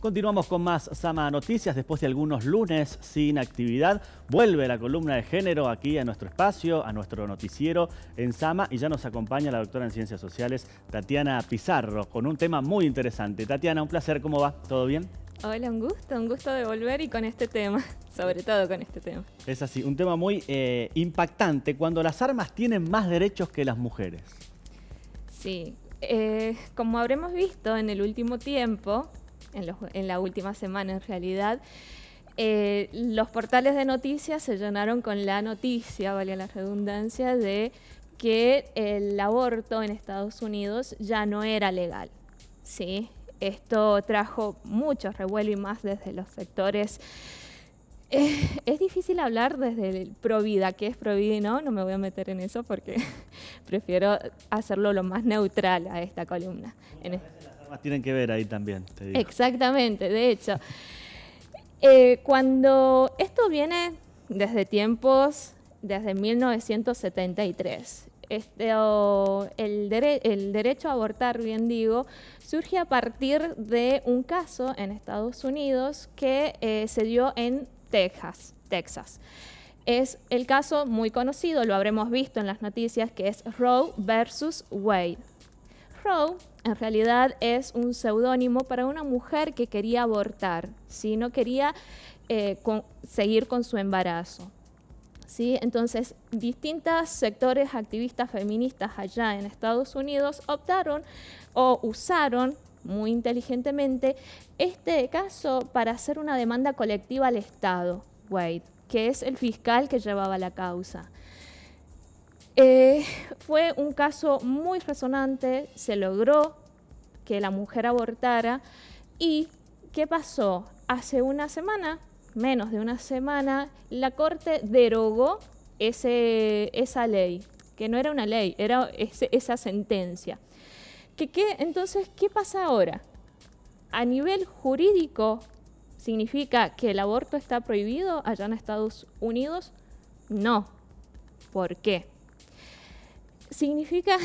Continuamos con más Xama Noticias. Después de algunos lunes sin actividad, vuelve la columna de género aquí a nuestro espacio, a nuestro noticiero en Xama, y ya nos acompaña la doctora en Ciencias Sociales, Tatiana Pizarro, con un tema muy interesante. Tatiana, un placer, ¿cómo va? ¿Todo bien? Hola, un gusto de volver y con este tema, sobre todo con este tema. Es así, un tema muy impactante, cuando las armas tienen más derechos que las mujeres. Sí, como habremos visto en el último tiempo, en la última semana en realidad, los portales de noticias se llenaron con la noticia, valga la redundancia, de que el aborto en Estados Unidos ya no era legal, ¿sí? Esto trajo mucho revuelo y más desde los sectores. Es difícil hablar desde el pro vida, qué es pro vida y no me voy a meter en eso porque prefiero hacerlo lo más neutral a esta columna. Las armas tienen que ver ahí también, te digo. Exactamente, de hecho. Cuando esto viene desde tiempos, desde 1973, el derecho a abortar, bien digo, surge a partir de un caso en Estados Unidos que se dio en Texas. Es el caso muy conocido, lo habremos visto en las noticias, que es Roe versus Wade. Roe, en realidad, es un seudónimo para una mujer que quería abortar, ¿sí? No quería seguir con su embarazo. ¿Sí? Entonces, distintos sectores activistas feministas allá en Estados Unidos optaron o usaron muy inteligentemente este caso para hacer una demanda colectiva al Estado, Wade, que es el fiscal que llevaba la causa. Fue un caso muy resonante, se logró que la mujer abortara y ¿qué pasó? Hace una semana, menos de una semana, la Corte derogó esa ley, que no era una ley, era esa sentencia. Entonces, ¿qué pasa ahora? A nivel jurídico, ¿significa que el aborto está prohibido allá en Estados Unidos? No. ¿Por qué? Significa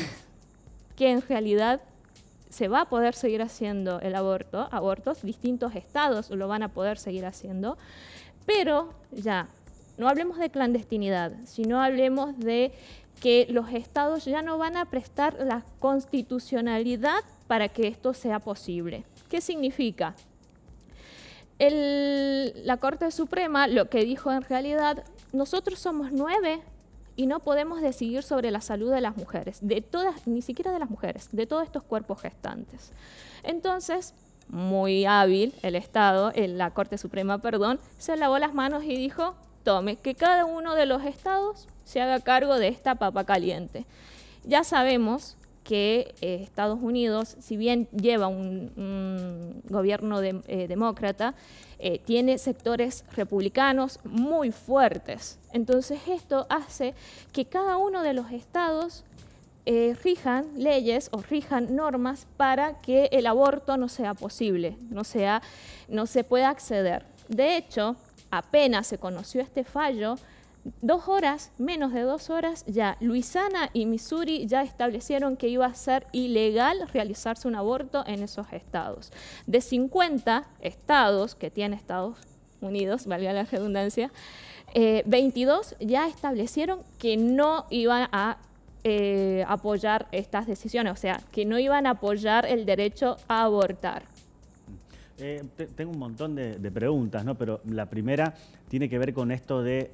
que en realidad se va a poder seguir haciendo el aborto, distintos estados lo van a poder seguir haciendo, pero ya, no hablemos de clandestinidad, sino hablemos de que los estados ya no van a prestar la constitucionalidad para que esto sea posible. ¿Qué significa? La Corte Suprema lo que dijo en realidad, nosotros somos 9 y no podemos decidir sobre la salud de las mujeres, de todas, ni siquiera de las mujeres, de todos estos cuerpos gestantes. Entonces, muy hábil el Estado, la Corte Suprema, perdón, se lavó las manos y dijo, tome, que cada uno de los estados se haga cargo de esta papa caliente. Ya sabemos que Estados Unidos, si bien lleva un gobierno demócrata, tiene sectores republicanos muy fuertes. Entonces esto hace que cada uno de los estados rijan leyes o rijan normas para que el aborto no sea posible, no se pueda acceder. De hecho, apenas se conoció este fallo, menos de dos horas, ya Luisiana y Missouri ya establecieron que iba a ser ilegal realizarse un aborto en esos estados. De 50 estados que tiene Estados Unidos, valga la redundancia, 22 ya establecieron que no iban a apoyar estas decisiones, o sea, que no iban a apoyar el derecho a abortar. Tengo un montón de preguntas, ¿no? Pero la primera tiene que ver con esto de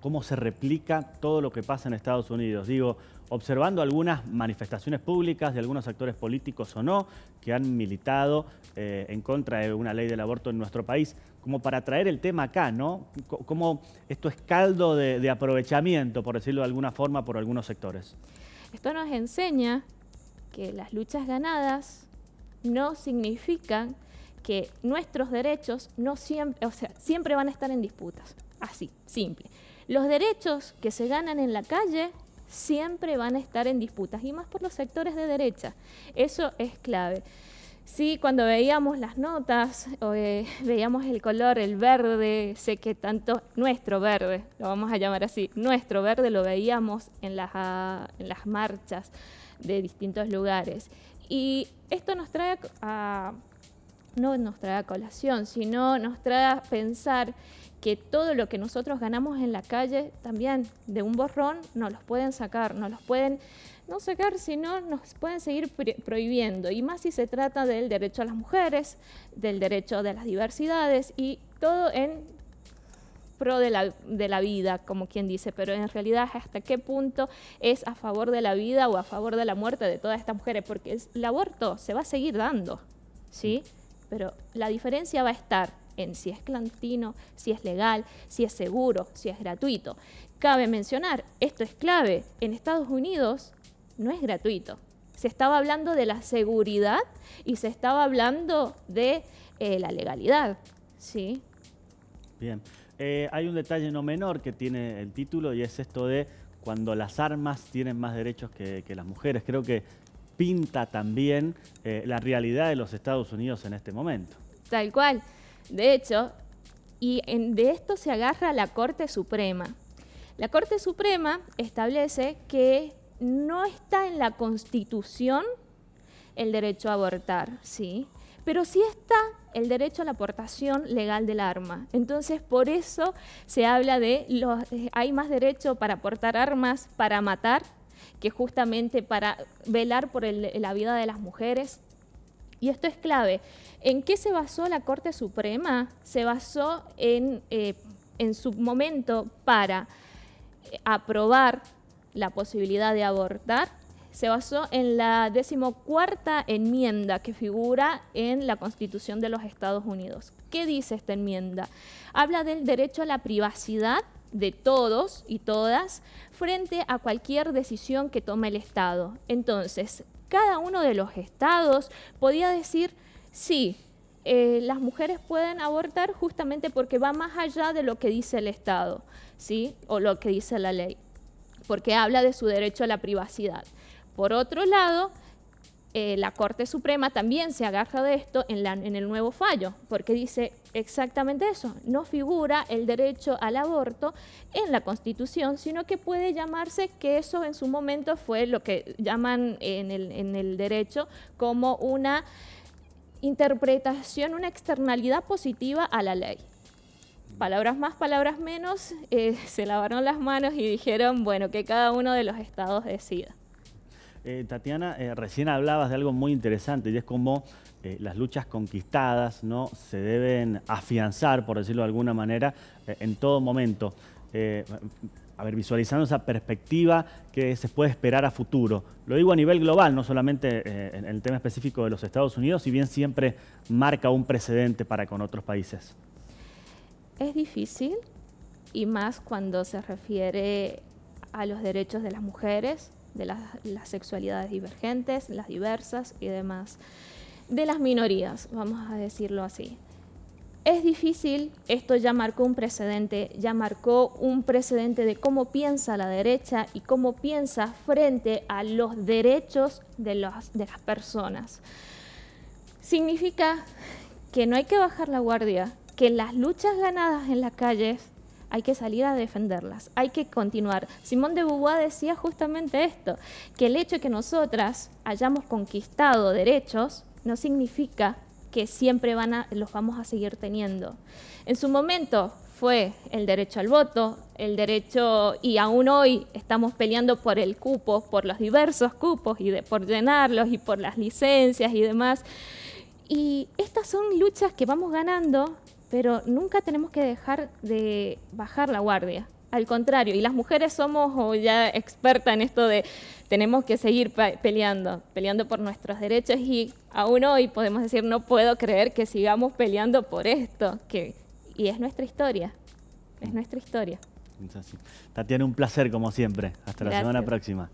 cómo se replica todo lo que pasa en Estados Unidos. Digo, observando algunas manifestaciones públicas de algunos actores políticos o no, que han militado en contra de una ley del aborto en nuestro país, como para traer el tema acá, ¿no? Como esto es caldo de aprovechamiento, por decirlo de alguna forma, por algunos sectores. Esto nos enseña que las luchas ganadas no significan que nuestros derechos no siempre, siempre van a estar en disputas, así, simple. Los derechos que se ganan en la calle siempre van a estar en disputas, y más por los sectores de derecha, eso es clave. Sí, cuando veíamos las notas, veíamos el color, el verde, sé que tanto nuestro verde, lo vamos a llamar así, nuestro verde lo veíamos en las marchas de distintos lugares. Y esto nos trae a no nos trae a colación, sino nos trae a pensar que todo lo que nosotros ganamos en la calle también de un borrón nos los pueden sacar, nos los pueden no sacar, sino nos pueden seguir prohibiendo. Y más si se trata del derecho a las mujeres, del derecho de las diversidades y todo en pro de la vida, como quien dice, pero en realidad hasta qué punto es a favor de la vida o a favor de la muerte de todas estas mujeres, porque el aborto se va a seguir dando, ¿sí? Pero la diferencia va a estar en si es clandestino, si es legal, si es seguro, si es gratuito. Cabe mencionar, esto es clave, en Estados Unidos no es gratuito. Se estaba hablando de la seguridad y se estaba hablando de la legalidad, ¿sí? Bien. Hay un detalle no menor que tiene el título y es esto de cuando las armas tienen más derechos que las mujeres. Creo que pinta también la realidad de los Estados Unidos en este momento. Tal cual. De hecho, de esto se agarra la Corte Suprema. La Corte Suprema establece que no está en la Constitución el derecho a abortar, ¿sí? Pero sí está el derecho a la portación legal del arma. Entonces, por eso se habla de hay más derecho para portar armas, para matar, que justamente para velar por la vida de las mujeres. Y esto es clave. ¿En qué se basó la Corte Suprema? Se basó en su momento para aprobar la posibilidad de abortar, se basó en la 14ª enmienda que figura en la Constitución de los Estados Unidos. ¿Qué dice esta enmienda? Habla del derecho a la privacidad de todos y todas frente a cualquier decisión que tome el Estado. Entonces, cada uno de los estados podía decir, sí, las mujeres pueden abortar justamente porque va más allá de lo que dice el Estado, ¿sí? O lo que dice la ley, porque habla de su derecho a la privacidad. Por otro lado, la Corte Suprema también se agarra de esto en el nuevo fallo, porque dice exactamente eso, no figura el derecho al aborto en la Constitución, sino que puede llamarse que eso en su momento fue lo que llaman en el derecho como una interpretación, una externalidad positiva a la ley. Palabras más, palabras menos, se lavaron las manos y dijeron, bueno, que cada uno de los estados decida. Tatiana, recién hablabas de algo muy interesante y es cómo las luchas conquistadas, ¿no?, se deben afianzar, por decirlo de alguna manera, en todo momento. A ver, visualizando esa perspectiva que se puede esperar a futuro. Lo digo a nivel global, no solamente en el tema específico de los Estados Unidos, si bien siempre marca un precedente para con otros países. Es difícil y más cuando se refiere a los derechos de las mujeres, de las sexualidades divergentes, las diversas y demás, de las minorías, vamos a decirlo así. Es difícil, esto ya marcó un precedente, de cómo piensa la derecha y cómo piensa frente a los derechos de las personas. Significa que no hay que bajar la guardia, que las luchas ganadas en las calles hay que salir a defenderlas, hay que continuar. Simone de Beauvoir decía justamente esto, que el hecho de que nosotras hayamos conquistado derechos no significa que siempre los vamos a seguir teniendo. En su momento fue el derecho al voto, el derecho, y aún hoy estamos peleando por el cupo, por los diversos cupos, y por llenarlos, y por las licencias y demás. Y estas son luchas que vamos ganando, pero nunca tenemos que dejar de bajar la guardia. Al contrario, y las mujeres somos ya expertas en esto de tenemos que seguir peleando por nuestros derechos y aún hoy podemos decir no puedo creer que sigamos peleando por esto. Y es nuestra historia, es nuestra historia. Tatiana, un placer como siempre. Hasta la semana próxima.